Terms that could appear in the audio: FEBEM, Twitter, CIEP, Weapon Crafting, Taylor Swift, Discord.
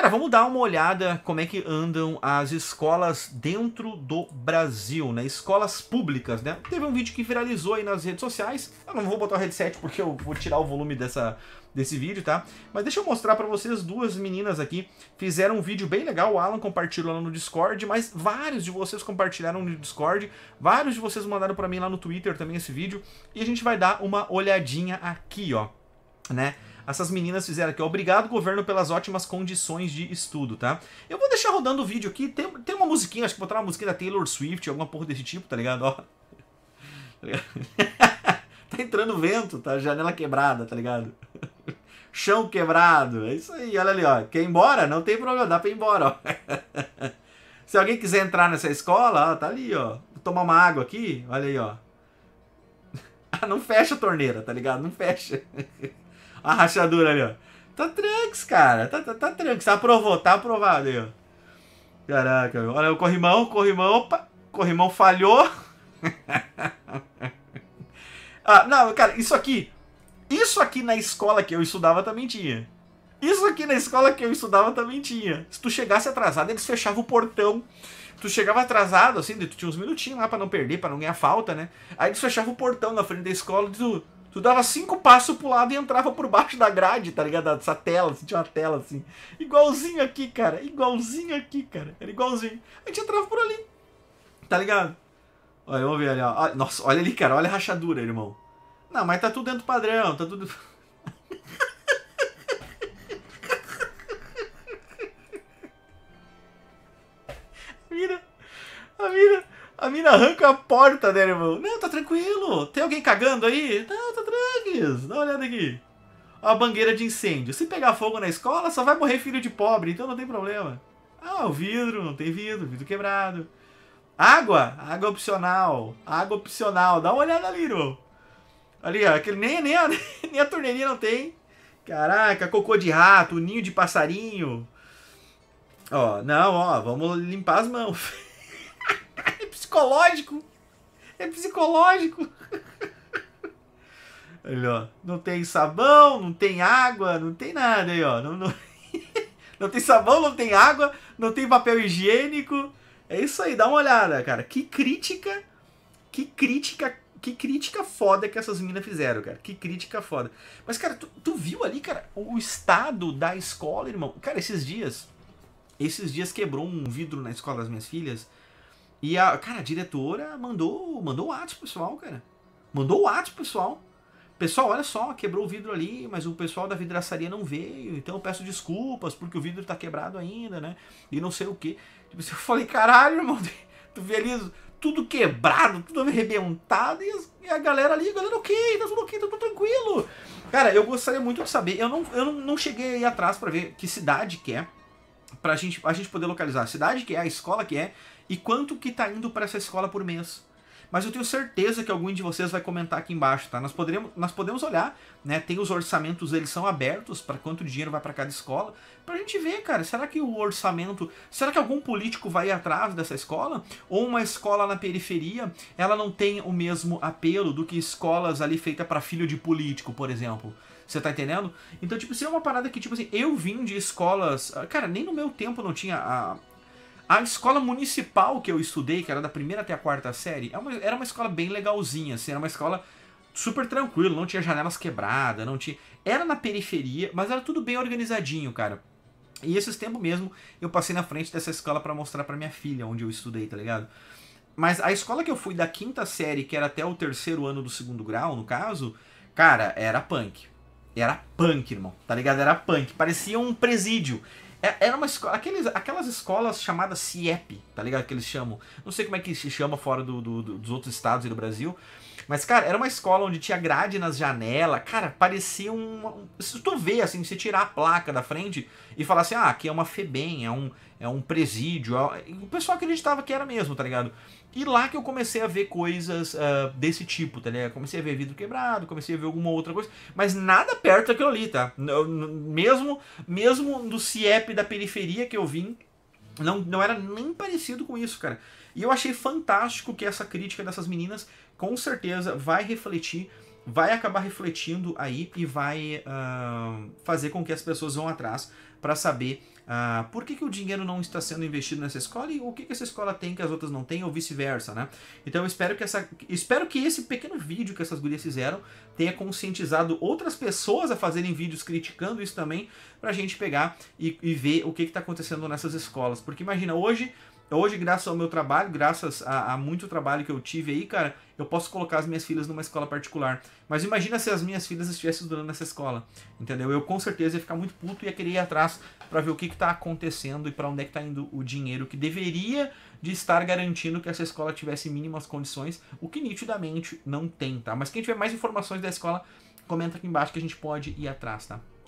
Cara, vamos dar uma olhada como é que andam as escolas dentro do Brasil, né? Escolas públicas, né? Teve um vídeo que viralizou aí nas redes sociais. Eu não vou botar o headset porque eu vou tirar o volume desse vídeo, tá? Mas deixa eu mostrar pra vocês, duas meninas aqui fizeram um vídeo bem legal, o Alan compartilhou lá no Discord, mas vários de vocês compartilharam no Discord, vários de vocês mandaram pra mim lá no Twitter também esse vídeo, e a gente vai dar uma olhadinha aqui, ó, né? Essas meninas fizeram aqui, obrigado governo pelas ótimas condições de estudo, tá? Eu vou deixar rodando o vídeo aqui, tem uma musiquinha, acho que vou botar uma musiquinha da Taylor Swift, alguma porra desse tipo, tá ligado? Ó. Tá entrando vento, tá? Janela quebrada, tá ligado? Chão quebrado, é isso aí, olha ali, ó. Quer ir embora? Não tem problema, dá pra ir embora, ó. Se alguém quiser entrar nessa escola, ó, tá ali, ó. Vou tomar uma água aqui, olha aí, ó. Ah, não fecha a torneira, tá ligado? Não fecha. A rachadura ali, ó. Tá tranks, cara. Tá tranks. Aprovou, tá aprovado aí, ó. Caraca, meu. Olha o corrimão. Opa, corrimão falhou. Ah, não, cara, isso aqui. Isso aqui na escola que eu estudava também tinha. Se tu chegasse atrasado, eles fechavam o portão. Tu chegava atrasado, assim, tu tinha uns minutinhos lá pra não perder, pra não ganhar falta, né? Aí eles fechavam o portão na frente da escola e tu dava 5 passos pro lado e entrava por baixo da grade, tá ligado? Essa tela, assim, tinha uma tela assim. Igualzinho aqui, cara. Era igualzinho. A gente entrava por ali. Tá ligado? Olha, vamos ver ali, ó. Nossa, olha ali, cara. Olha a rachadura, irmão. Não, mas tá tudo dentro do padrão, tá tudo... A mina arranca a porta, né, irmão? Não, tá tranquilo. Tem alguém cagando aí? Não, tá tranquilo. Dá uma olhada aqui. Ó a bangueira de incêndio. Se pegar fogo na escola, só vai morrer filho de pobre, então não tem problema. Ah, o vidro. Não tem vidro. Vidro quebrado. Água? Água opcional. Água opcional. Dá uma olhada ali, irmão. Ali, ó. Aquele, nem a torneirinha não tem. Caraca, cocô de rato, ninho de passarinho. Ó, não, ó. Vamos limpar as mãos. Psicológico. É psicológico. Olha, ó. Não tem sabão, não tem água, não tem nada aí, ó. Não tem sabão, não tem água, não tem papel higiênico. É isso aí, dá uma olhada, cara. Que crítica foda que essas meninas fizeram, cara. Que crítica foda. Mas, cara, tu viu ali, cara, o estado da escola, irmão? Cara, esses dias quebrou um vidro na escola das minhas filhas. E a, cara, a diretora mandou o ato pro pessoal, cara. Pessoal, olha só, quebrou o vidro ali, mas o pessoal da vidraçaria não veio, então eu peço desculpas porque o vidro tá quebrado ainda, né? E não sei o quê. Tipo, eu falei, caralho, irmão, tu vê ali tudo quebrado, tudo arrebentado, e a galera ali, tá tudo ok, tá tudo tranquilo. Cara, eu gostaria muito de saber, eu não cheguei aí atrás pra ver que cidade que é, pra a gente poder localizar a cidade que é, a escola que é, e quanto que tá indo para essa escola por mês. Mas eu tenho certeza que algum de vocês vai comentar aqui embaixo, tá? Nós podemos olhar, né? Tem os orçamentos, eles são abertos para quanto dinheiro vai para cada escola, pra gente ver, cara, será que o orçamento... Será que algum político vai atrás dessa escola? Ou uma escola na periferia, ela não tem o mesmo apelo do que escolas ali feitas para filho de político, por exemplo? Você tá entendendo? Então, tipo, seria uma parada que, tipo assim, eu vim de escolas... Cara, nem no meu tempo não tinha a escola municipal que eu estudei, que era da 1ª até a 4ª série, era uma escola bem legalzinha, assim, era uma escola super tranquila, não tinha janelas quebradas, não tinha... Era na periferia, mas era tudo bem organizadinho, cara. E esses tempos mesmo, eu passei na frente dessa escola pra mostrar pra minha filha onde eu estudei, tá ligado? Mas a escola que eu fui da 5ª série, que era até o 3º ano do 2º grau, no caso, cara, era punk. Era punk, irmão, tá ligado? Era punk, parecia um presídio. Era uma escola, aquelas escolas chamadas CIEP, tá ligado? Que eles chamam. Não sei como é que se chama fora dos outros estados e do Brasil. Mas, cara, era uma escola onde tinha grade nas janelas. Cara, parecia um... Se tu vê, assim, se tirar a placa da frente e falar assim, ah, aqui é uma FEBEM, é um presídio. O pessoal acreditava que era mesmo, tá ligado? E lá que eu comecei a ver coisas desse tipo, tá ligado? Comecei a ver vidro quebrado, comecei a ver alguma outra coisa, mas nada perto daquilo ali, tá? Mesmo do CIEP da periferia que eu vim, não era nem parecido com isso, cara. E eu achei fantástico que essa crítica dessas meninas, com certeza, vai refletir vai acabar refletindo aí e vai fazer com que as pessoas vão atrás para saber por que o dinheiro não está sendo investido nessa escola e o que essa escola tem que as outras não têm, ou vice-versa, né? Então eu espero que esse pequeno vídeo que essas gurias fizeram tenha conscientizado outras pessoas a fazerem vídeos criticando isso também, pra gente pegar e ver o que está acontecendo nessas escolas. Porque imagina, hoje, graças ao meu trabalho, graças a muito trabalho que eu tive aí, cara, eu posso colocar as minhas filhas numa escola particular. Mas imagina se as minhas filhas estivessem estudando nessa escola, entendeu? Eu com certeza ia ficar muito puto e ia querer ir atrás para ver o que está acontecendo e para onde é que está indo o dinheiro que deveria de estar garantindo que essa escola tivesse mínimas condições, o que nitidamente não tem, tá? Mas quem tiver mais informações da escola, comenta aqui embaixo que a gente pode ir atrás, tá?